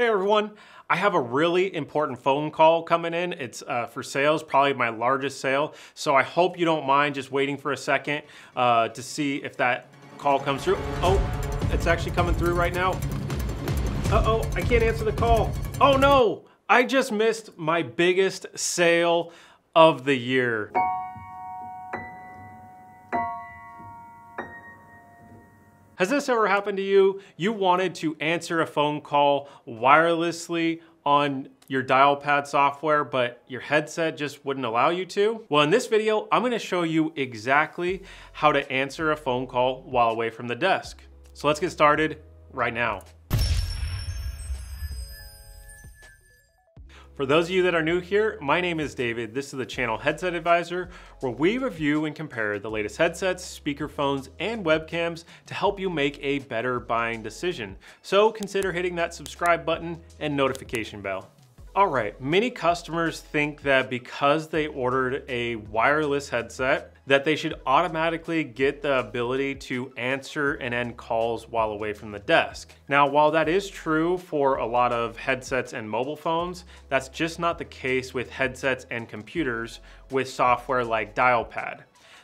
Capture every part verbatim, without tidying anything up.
Hey everyone, I have a really important phone call coming in. It's uh, for sales, probably my largest sale. So I hope you don't mind just waiting for a second uh, to see if that call comes through. Oh, it's actually coming through right now. Uh-oh, I can't answer the call. Oh no, I just missed my biggest sale of the year. Has this ever happened to you? You wanted to answer a phone call wirelessly on your Dialpad software, but your headset just wouldn't allow you to? Well, in this video, I'm gonna show you exactly how to answer a phone call while away from the desk. So let's get started right now. For those of you that are new here, my name is David. This is the channel Headset Advisor, where we review and compare the latest headsets, speakerphones, and webcams to help you make a better buying decision. So consider hitting that subscribe button and notification bell. All right, many customers think that because they ordered a wireless headset, that they should automatically get the ability to answer and end calls while away from the desk. Now, while that is true for a lot of headsets and mobile phones, that's just not the case with headsets and computers with software like Dialpad.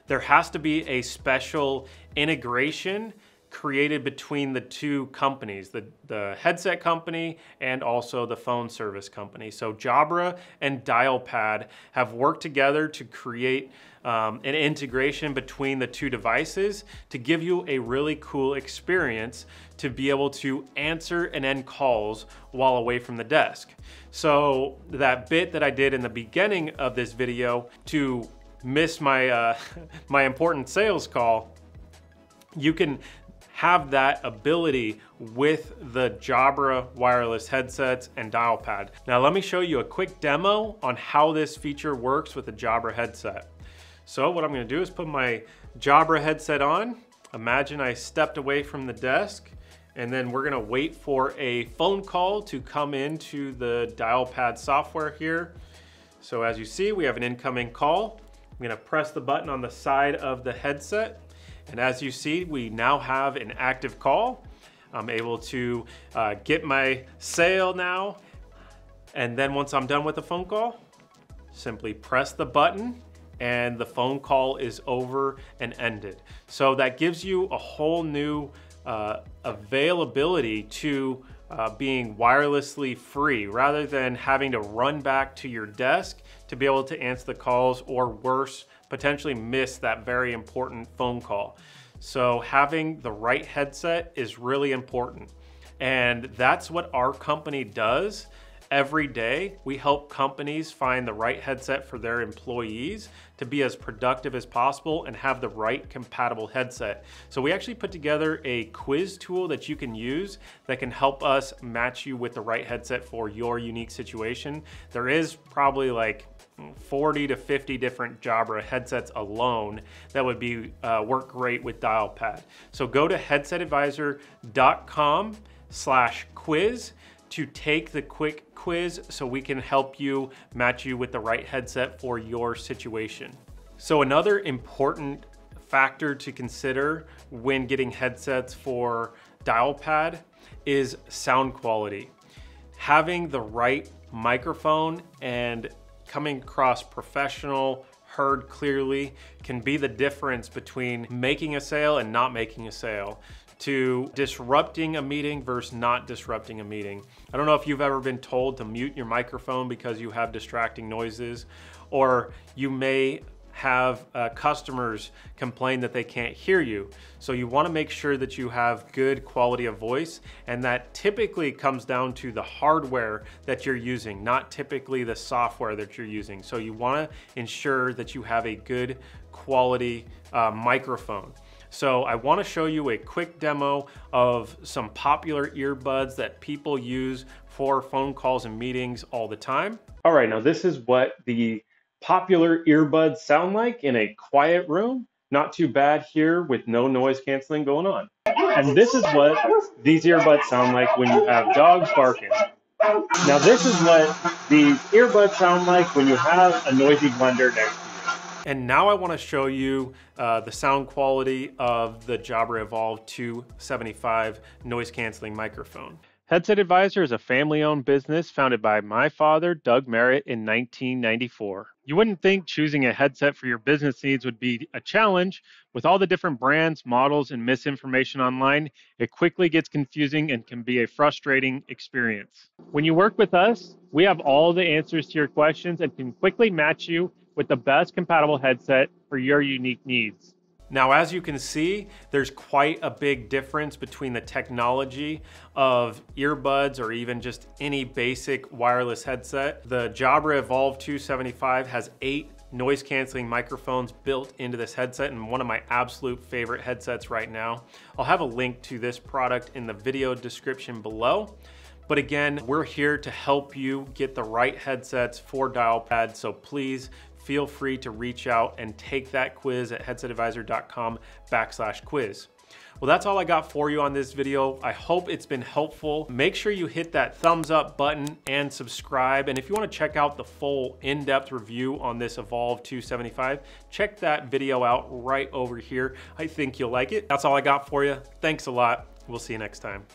There has to be a special integration created between the two companies, the, the headset company and also the phone service company. So Jabra and Dialpad have worked together to create um, an integration between the two devices to give you a really cool experience to be able to answer and end calls while away from the desk. So that bit that I did in the beginning of this video to miss my, uh, my important sales call, you can have that ability with the Jabra wireless headsets and Dialpad. Now let me show you a quick demo on how this feature works with the Jabra headset. So what I'm gonna do is put my Jabra headset on. Imagine I stepped away from the desk, and then we're gonna wait for a phone call to come into the Dialpad software here. So as you see, we have an incoming call. I'm gonna press the button on the side of the headset. And as you see, we now have an active call. I'm able to uh, get my sale now. And then once I'm done with the phone call, simply press the button and the phone call is over and ended. So that gives you a whole new uh, availability to uh, being wirelessly free, rather than having to run back to your desk to be able to answer the calls, or worse, potentially miss that very important phone call. So having the right headset is really important. And that's what our company does every day. We help companies find the right headset for their employees to be as productive as possible and have the right compatible headset. So we actually put together a quiz tool that you can use that can help us match you with the right headset for your unique situation. There is probably like forty to fifty different Jabra headsets alone that would be uh, work great with Dialpad. So go to headset advisor dot com slash quiz to take the quick quiz so we can help you match you with the right headset for your situation. So another important factor to consider when getting headsets for Dialpad is sound quality. Having the right microphone and coming across professional, heard clearly, can be the difference between making a sale and not making a sale, to disrupting a meeting versus not disrupting a meeting. I don't know if you've ever been told to mute your microphone because you have distracting noises, or you may have uh, customers complain that they can't hear you. So you wanna make sure that you have good quality of voice, and that typically comes down to the hardware that you're using, not typically the software that you're using. So you wanna ensure that you have a good quality uh, microphone. So I wanna show you a quick demo of some popular earbuds that people use for phone calls and meetings all the time. All right, now this is what the popular earbuds sound like in a quiet room. Not too bad here with no noise canceling going on. And this is what these earbuds sound like when you have dogs barking. Now this is what these earbuds sound like when you have a noisy blender next to you. And now I wanna show you uh, the sound quality of the Jabra Evolve two seventy-five noise canceling microphone. Headset Advisor is a family-owned business founded by my father, Doug Merritt, in nineteen ninety-four. You wouldn't think choosing a headset for your business needs would be a challenge. With all the different brands, models, and misinformation online, it quickly gets confusing and can be a frustrating experience. When you work with us, we have all the answers to your questions and can quickly match you with the best compatible headset for your unique needs. Now, as you can see, there's quite a big difference between the technology of earbuds or even just any basic wireless headset. The Jabra Evolve two seventy-five has eight noise canceling microphones built into this headset, and one of my absolute favorite headsets right now. I'll have a link to this product in the video description below. But again, we're here to help you get the right headsets for Dialpad, so please feel free to reach out and take that quiz at headset advisor dot com backslash quiz. Well, that's all I got for you on this video. I hope it's been helpful. Make sure you hit that thumbs up button and subscribe. And if you want to check out the full in-depth review on this Evolve two seventy-five, check that video out right over here. I think you'll like it. That's all I got for you. Thanks a lot. We'll see you next time.